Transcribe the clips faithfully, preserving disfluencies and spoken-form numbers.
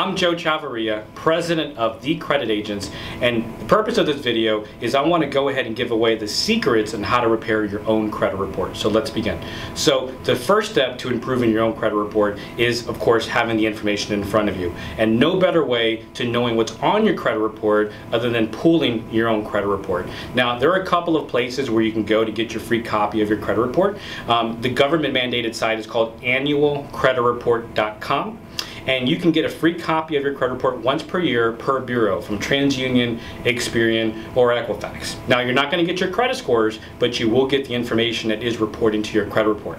I'm Joe Chavarria, president of The Credit Agents, and the purpose of this video is I want to go ahead and give away the secrets on how to repair your own credit report. So let's begin. So the first step to improving your own credit report is, of course, having the information in front of you. And no better way to knowing what's on your credit report other than pulling your own credit report. Now, there are a couple of places where you can go to get your free copy of your credit report. Um, the government-mandated site is called annual credit report dot com. And you can get a free copy of your credit report once per year per bureau from TransUnion, Experian, or Equifax. Now, you're not going to get your credit scores, but you will get the information that is reported to your credit report.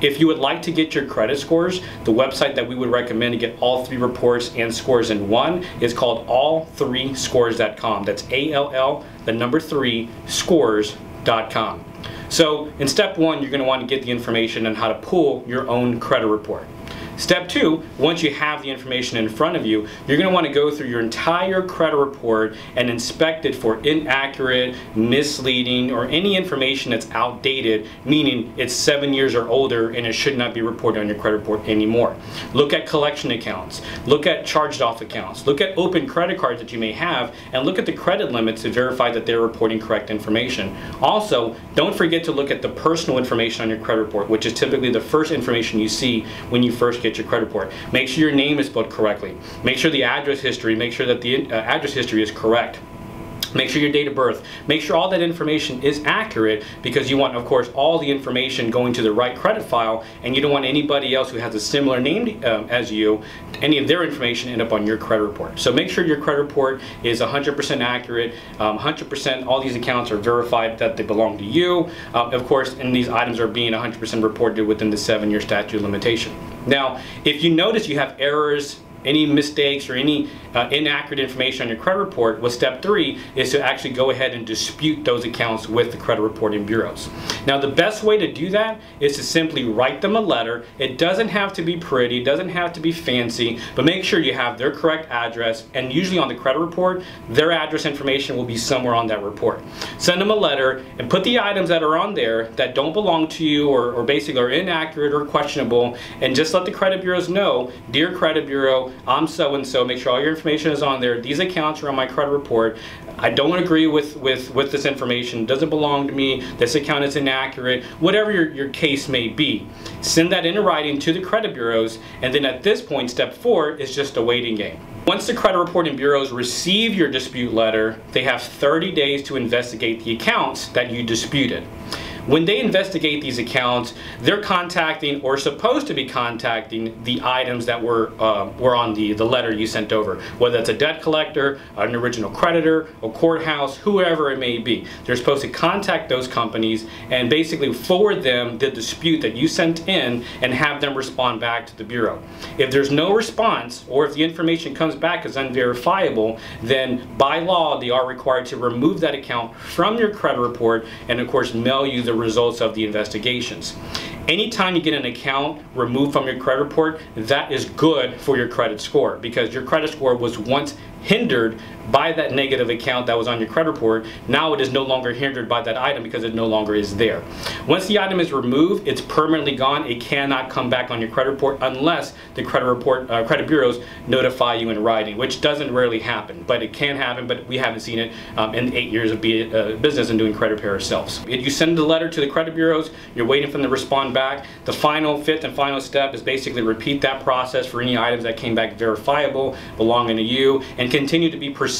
If you would like to get your credit scores, the website that we would recommend to get all three reports and scores in one is called all three scores dot com. That's A L L, the number three, scores dot com. So in step one, you're going to want to get the information on how to pull your own credit report. Step two, once you have the information in front of you, you're going to want to go through your entire credit report and inspect it for inaccurate, misleading, or any information that's outdated, meaning it's seven years or older and it should not be reported on your credit report anymore. Look at collection accounts, look at charged-off accounts, look at open credit cards that you may have, and look at the credit limits to verify that they're reporting correct information. Also, don't forget to look at the personal information on your credit report, which is typically the first information you see when you first get your credit report. Make sure your name is spelled correctly. Make sure the address history, make sure that the uh, address history is correct. Make sure your date of birth. Make sure all that information is accurate, because you want, of course, all the information going to the right credit file, and you don't want anybody else who has a similar name um, as you, any of their information end up on your credit report. So make sure your credit report is one hundred percent accurate, um, one hundred percent all these accounts are verified that they belong to you. Uh, of course, and these items are being one hundred percent reported within the seven-year statute of limitation. Now, if you notice you have errors, any mistakes, or any uh, inaccurate information on your credit report, well, step three is to actually go ahead and dispute those accounts with the credit reporting bureaus. Now, the best way to do that is to simply write them a letter. It doesn't have to be pretty, doesn't have to be fancy, but make sure you have their correct address, and usually on the credit report, their address information will be somewhere on that report. Send them a letter and put the items that are on there that don't belong to you or, or basically are inaccurate or questionable, and just let the credit bureaus know, dear credit bureau, I'm so-and-so, make sure all your information is on there. These accounts are on my credit report. I don't agree with, with, with this information. It doesn't belong to me. This account is inaccurate. Whatever your, your case may be, send that in writing to the credit bureaus, and then at this point, step four is just a waiting game. Once the credit reporting bureaus receive your dispute letter, they have thirty days to investigate the accounts that you disputed. When they investigate these accounts, they're contacting or supposed to be contacting the items that were uh, were on the, the letter you sent over, whether it's a debt collector, an original creditor, a courthouse, whoever it may be. They're supposed to contact those companies and basically forward them the dispute that you sent in and have them respond back to the bureau. If there's no response, or if the information comes back as unverifiable, then by law they are required to remove that account from your credit report and, of course, mail you the results of the investigations. Anytime you get an account removed from your credit report, that is good for your credit score, because your credit score was once hindered by that negative account that was on your credit report. Now it is no longer hindered by that item because it no longer is there. Once the item is removed, it's permanently gone. It cannot come back on your credit report unless the credit report uh, credit bureaus notify you in writing, which doesn't rarely happen, but it can happen. But we haven't seen it um, in eight years of be, uh, business and doing credit repair ourselves. If you send the letter to the credit bureaus, you're waiting for them to respond back. The final fifth and final step is basically repeat that process for any items that came back verifiable, belonging to you, and continue to be persistent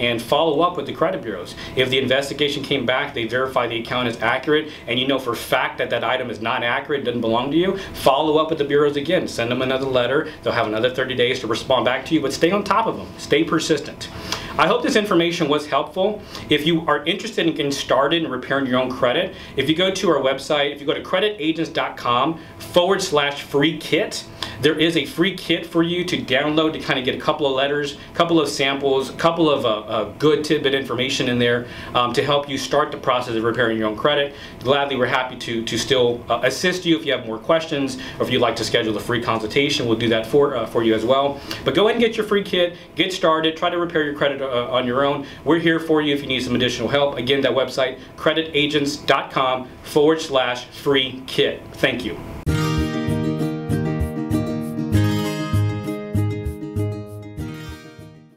and follow up with the credit bureaus. If the investigation came back, they verify the account is accurate, and you know for a fact that that item is not accurate, doesn't belong to you, follow up with the bureaus again. Send them another letter. They'll have another thirty days to respond back to you, but stay on top of them. Stay persistent. I hope this information was helpful. If you are interested in getting started in repairing your own credit, if you go to our website, if you go to creditagents.com forward slash free kit, there is a free kit for you to download to kind of get a couple of letters, a couple of samples, a couple of uh, uh, good tidbit information in there um, to help you start the process of repairing your own credit. Gladly, we're happy to, to still uh, assist you if you have more questions, or if you'd like to schedule a free consultation, we'll do that for, uh, for you as well. But go ahead and get your free kit, get started, try to repair your credit uh, on your own. We're here for you if you need some additional help. Again, that website, creditagents.com forward slash free kit. Thank you.